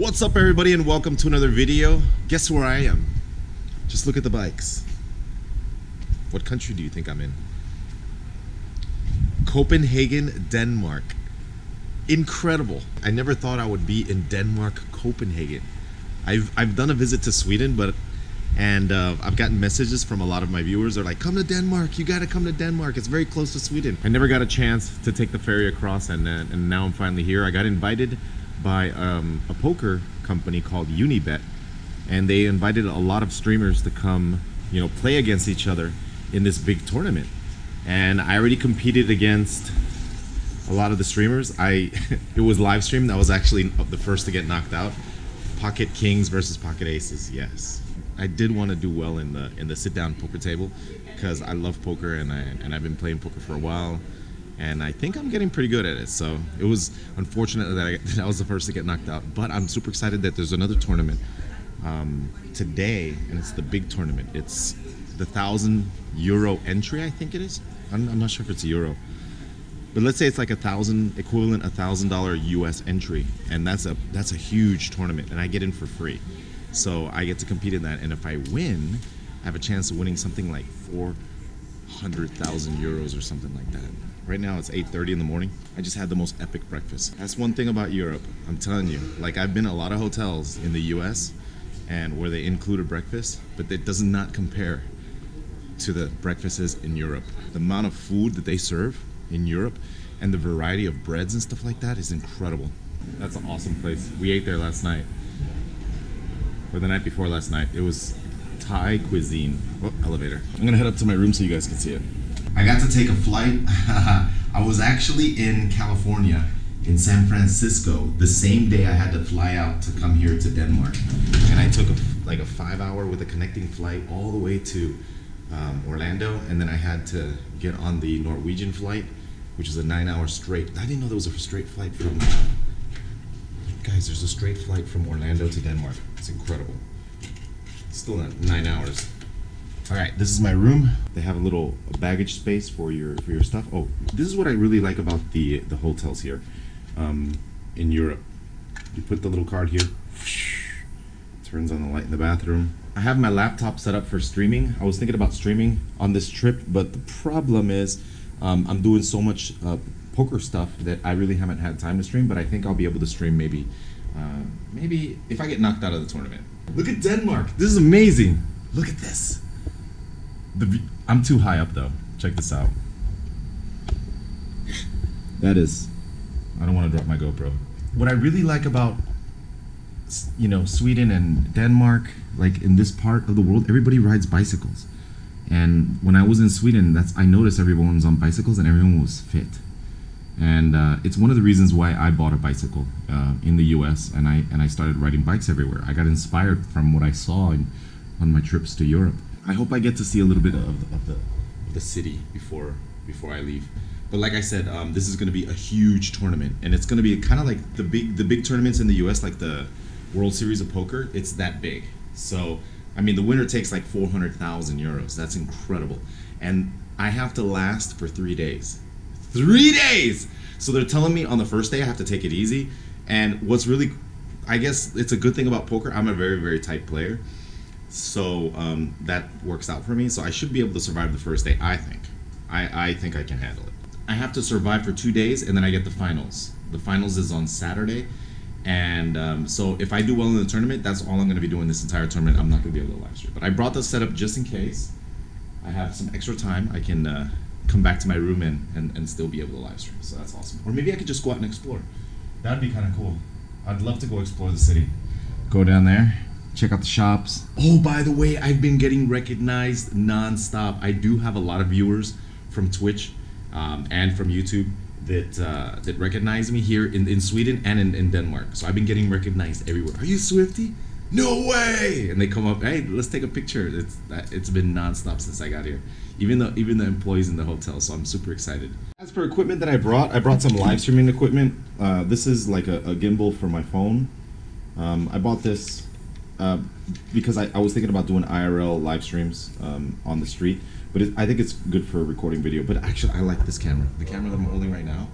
What's up, everybody, and welcome to another video. Guess where I am? Just look at the bikes. What country do you think I'm in? Copenhagen, Denmark. Incredible. I never thought I would be in Denmark, Copenhagen. I've done a visit to Sweden, and I've gotten messages from a lot of my viewers. They're like, come to Denmark, you gotta come to Denmark, it's very close to Sweden. I never got a chance to take the ferry across, and now I'm finally here. I got invited by a poker company called Unibet, and they invited a lot of streamers to come, you know, play against each other in this big tournament. And I already competed against a lot of the streamers. It was live streamed. I was actually the first to get knocked out. Pocket kings versus pocket aces. Yes, I did want to do well in the sit-down poker table because I love poker, and I've been playing poker for a while, and I think I'm getting pretty good at it. So it was unfortunate that I was the first to get knocked out, but I'm super excited that there's another tournament today, and it's the big tournament. It's the 1,000 euro entry, I think it is. I'm not sure if it's a euro, but let's say it's like $1,000 US entry, and that's a huge tournament, and I get in for free. So I get to compete in that, and if I win, I have a chance of winning something like 400,000 euros or something like that. Right now it's 8:30 in the morning. I just had the most epic breakfast. That's one thing about Europe, I'm telling you. Like, I've been to a lot of hotels in the US and where they include a breakfast, but it does not compare to the breakfasts in Europe. The amount of food that they serve in Europe and the variety of breads and stuff like that is incredible. That's an awesome place. We ate there last night. Or the night before last night. It was Thai cuisine. Oh, elevator. I'm gonna head up to my room so you guys can see it. I got to take a flight. I was actually in California, in San Francisco, the same day I had to fly out to come here to Denmark. And I took like a 5-hour with a connecting flight all the way to Orlando, and then I had to get on the Norwegian flight, which is a 9-hour straight. I didn't know there was a straight flight from... Guys, there's a straight flight from Orlando to Denmark. It's incredible. Still not 9 hours. All right, this is my room. They have a little baggage space for your stuff. Oh, this is what I really like about the hotels here in Europe. You put the little card here, turns on the light in the bathroom. I have my laptop set up for streaming. I was thinking about streaming on this trip, but the problem is I'm doing so much poker stuff that I really haven't had time to stream, but I think I'll be able to stream maybe if I get knocked out of the tournament. Look at Denmark. This is amazing. Look at this. I'm too high up though. Check this out. That is, I don't want to drop my GoPro. What I really like about, you know, Sweden and Denmark, like in this part of the world, everybody rides bicycles. And when I was in Sweden, I noticed everyone was on bicycles and everyone was fit. And it's one of the reasons why I bought a bicycle in the U.S. and I started riding bikes everywhere. I got inspired from what I saw on my trips to Europe. I hope I get to see a little bit of the city before I leave. But like I said, this is going to be a huge tournament, and it's going to be kind of like the big tournaments in the U.S., like the World Series of Poker. It's that big. So I mean, the winner takes like 400,000 euros. That's incredible, and I have to last for 3 days. 3 days! So they're telling me on the first day I have to take it easy, and what's really, I guess it's a good thing about poker, I'm a very, very tight player, so that works out for me, so I should be able to survive the first day, I think. I think I can handle it. I have to survive for 2 days, and then I get the finals. The finals is on Saturday, and so if I do well in the tournament, that's all I'm going to be doing this entire tournament. I'm not going to be able to live stream, but I brought this setup just in case I have some extra time. I can... come back to my room and still be able to live stream, so that's awesome. Or maybe I could just go out and explore. That'd be kind of cool. I'd love to go explore the city. Go down there, check out the shops. Oh, by the way, I've been getting recognized nonstop. I do have a lot of viewers from Twitch and from YouTube that recognize me here in Sweden and in Denmark. So I've been getting recognized everywhere. Are you Swifty? No way! And they come up, hey, let's take a picture. It's been nonstop since I got here. Even the employees in the hotel, so I'm super excited. As for equipment that I brought some live streaming equipment. This is like a gimbal for my phone. I bought this because I was thinking about doing IRL live streams on the street, but I think it's good for recording video. But actually, I like this camera. The camera that I'm holding right now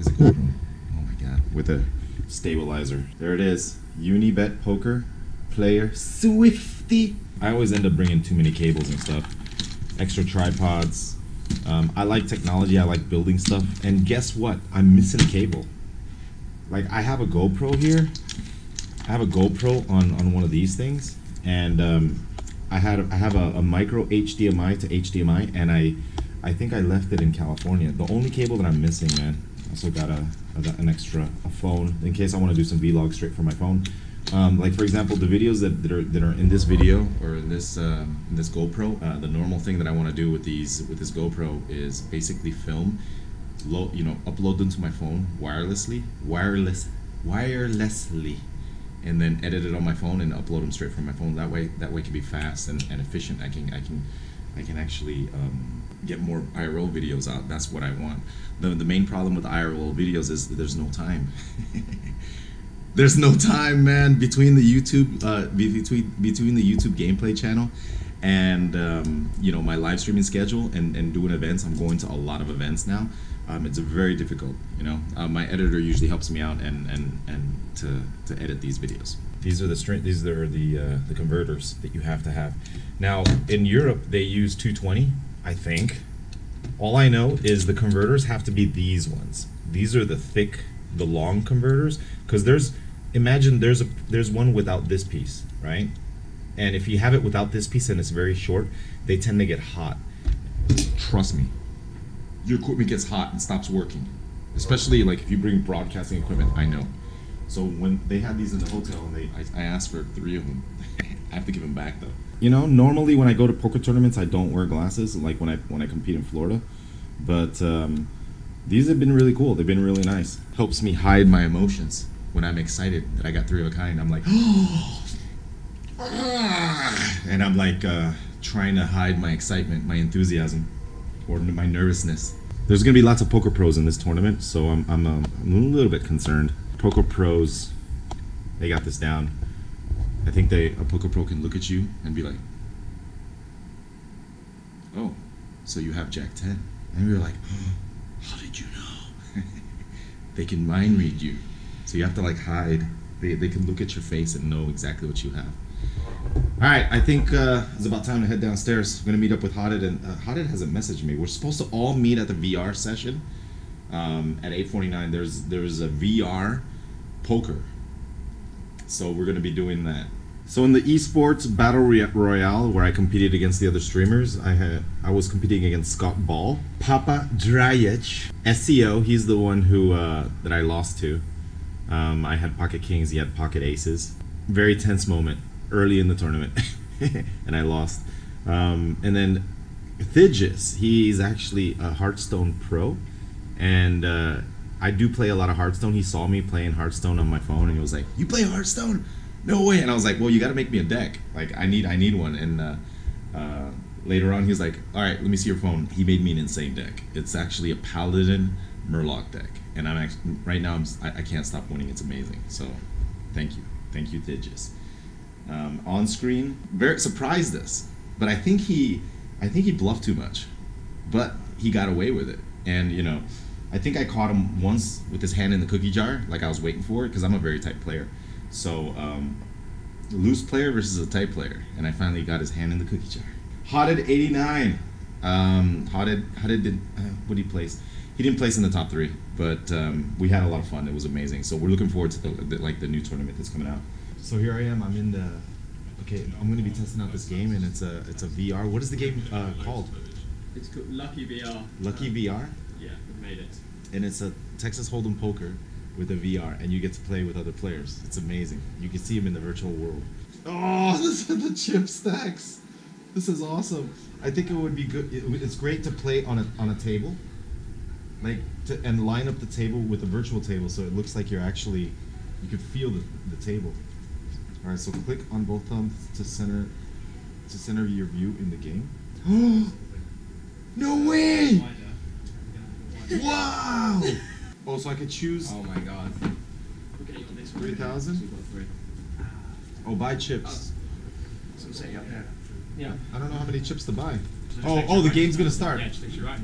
is a GoPro. Oh my God, with a stabilizer. There it is. Unibet poker player Swifty. I always end up bringing too many cables and stuff, extra tripods. I like technology, I like building stuff, and guess what? I'm missing a cable. Like, I have a GoPro here. I have a GoPro on one of these things, and I have a micro HDMI to HDMI, and I think I left it in California. The only cable that I'm missing, man. Also got an extra phone in case I want to do some vlogs straight from my phone. Like, for example, the videos that are in this video or in this GoPro, the normal thing that I want to do with these with this GoPro is basically film, upload them to my phone wirelessly, and then edit it on my phone and upload them straight from my phone. That way it can be fast and efficient. I can actually get more IRL videos out. That's what I want. The main problem with IRL videos is that there's no time. There's no time, man, between the YouTube between the YouTube gameplay channel and my live streaming schedule and doing events. I'm going to a lot of events now. It's very difficult, my editor usually helps me out and to edit these videos. These are the converters that you have to have. Now in Europe they use 220, I think. All I know is the converters have to be these ones. These are the thick, the long converters, because there's one without this piece, right? And if you have it without this piece and it's very short, they tend to get hot. Trust me, your equipment gets hot and stops working, especially like if you bring broadcasting equipment. I know. So when they had these in the hotel, and I asked for 3 of them. I have to give them back though. Normally when I go to poker tournaments, I don't wear glasses, like when I compete in Florida, but these have been really cool. They've been really nice. Helps me hide my emotions when I'm excited that I got 3 of a kind. I'm like, oh, and I'm like trying to hide my excitement, my enthusiasm, or my nervousness. There's gonna be lots of poker pros in this tournament, so I'm a little bit concerned. Poker pros, they got this down. I think a poker pro can look at you and be like, oh, so you have Jack 10, and you're like, oh, how did you know? They can mind read you. So you have to like hide. They can look at your face and know exactly what you have. All right, I think it's about time to head downstairs. I'm gonna meet up with Hadid, and Hadid hasn't messaged me. We're supposed to all meet at the VR session at 8:49. There's a VR poker, so we're gonna be doing that. So in the esports battle royale where I competed against the other streamers, I was competing against Scott Ball, Papa Drajec, SEO. He's the one who that I lost to. I had pocket kings, he had pocket aces. Very tense moment early in the tournament, and I lost. And then Thijis, he's actually a Hearthstone pro, and I do play a lot of Hearthstone. He saw me playing Hearthstone on my phone, and he was like, "You play Hearthstone? No way!" And I was like, "Well, you got to make me a deck. Like, I need one." And later on, he was like, "All right, let me see your phone." He made me an insane deck. It's actually a Paladin Murloc deck, and I'm actually right now I can't stop winning. It's amazing. So, thank you, Thijis. On screen, very surprised us, but I think he bluffed too much, but he got away with it. And I think I caught him once with his hand in the cookie jar, like I was waiting for it, because I'm a very tight player. So loose player versus a tight player, and I finally got his hand in the cookie jar. Hadid 89. Hadid did what he placed. He didn't place in the top 3, but we had a lot of fun. It was amazing. So we're looking forward to the new tournament that's coming out. So here I am. I'm in the. Okay, I'm going to be testing out this game, and it's a VR. What is the game called? It's called Lucky VR. Lucky VR. Yeah, we made it. And it's a Texas Hold'em poker with a VR, and you get to play with other players. It's amazing. You can see them in the virtual world. Oh, this is the chip stacks. This is awesome. I think it would be good. It's great to play on a table, like and line up the table with a virtual table, so it looks like you're actually. You can feel the table. All right, so click on both thumbs to center your view in the game. No way! Wow! Oh, so I could choose. Oh my God! 3,000. Oh, buy chips. Yeah. I don't know how many chips to buy. Oh, the game's gonna start. Yeah, just take your right.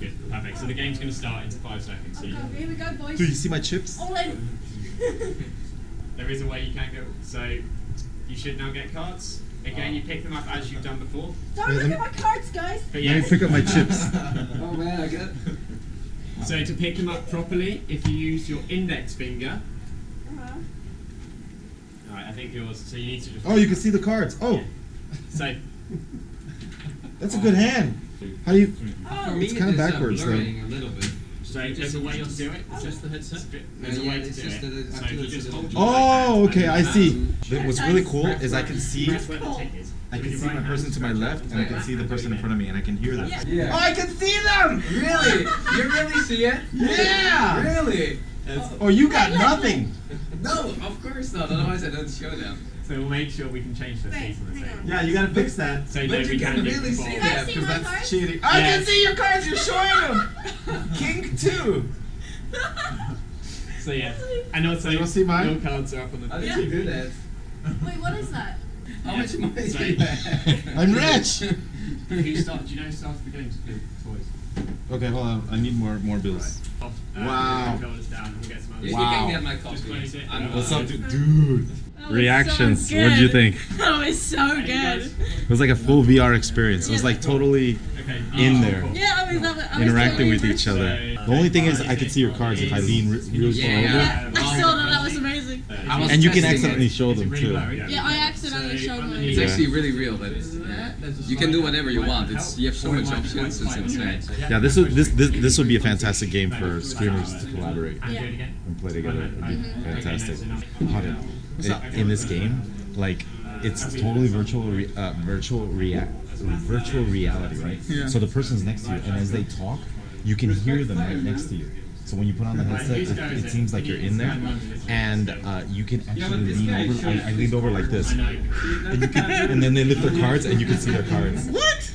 Good, perfect. So the game's gonna start in 5 seconds. Okay, here we go, boys. Do you see my chips? All in. there is a way you can go. So you should now get cards. Again, you pick them up as you've done before. Don't look at my cards, guys! But yes. Now you pick up my chips. Oh man, I get it. So to pick them up properly, if you use your index finger. Alright, I think yours, so you need to just... Oh, you can see the cards. Oh! Yeah. So... That's a good hand. How do you... Oh, it's kind of backwards, though. A little bit. So there's a way to do it. It's just the headset. There's a way to do it. So you just hold your right hand. Okay, I see. What's really cool is I can see... I can see my person to my left, and I can see the person in front of me, and I can hear them. Yeah. Oh, I can see them! Really? You really see it? Yeah! Really? Oh, you got nothing! No, of course not. Otherwise, I don't show them. So we'll make sure we can change the thing for the second. Yeah, you gotta fix that. So but you can really see that, because that's cheating. I can see your cards! You're showing them! King 2! So yeah, and also you see mine? No cards are up on the table. How did you do that? Wait, what is that? How much money is that? I'm rich! Do you know who started the game to play toys? Okay, hold on. I need more bills. Right. Wow. You can get my coffee. What's up, dude? Reactions. So what did you think? That was so good. It was like a full VR experience. It was like totally in there. Yeah, I mean, interacting with each other. The only thing is, I could see your cards if I lean real far over. Yeah, I saw that. That was amazing. And you can accidentally show them too. Yeah, I accidentally showed them. It's actually really real. You can do whatever you want. You have so much options. It's insane. Yeah, this would be a fantastic game for streamers to collaborate and play together. It'd be fantastic. In this game, like it's totally virtual reality, right? Yeah. So the person's next to you, and as they talk, you can hear them right next to you. So when you put on the headset, it seems like you're in there, and you can actually lean over. I leaned over like this, and then they lift their cards, and you can see their cards. What?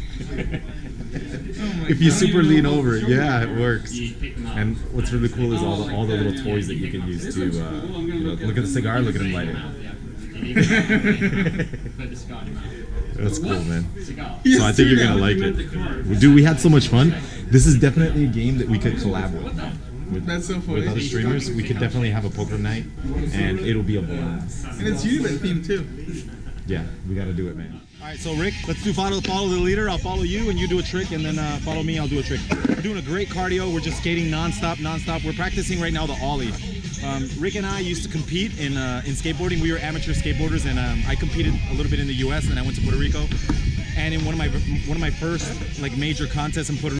If you super lean over, yeah, it works. And what's really cool is all the little toys that you can use to look at the cigar, look at him light it. That's cool, man. So I think you're gonna like it. Dude, we had so much fun. This is definitely a game that we could collaborate with other streamers. We could definitely have a poker night, and it'll be a blast. And it's Unibet theme too. Yeah, we gotta do it, man. All right, so Rick, let's do follow the leader. I'll follow you, and you do a trick, and then follow me. I'll do a trick. We're doing a great cardio. We're just skating nonstop. We're practicing right now the ollie. Rick and I used to compete in skateboarding. We were amateur skateboarders, and I competed a little bit in the U.S. and I went to Puerto Rico. And in one of my first like major contests in Puerto Rico.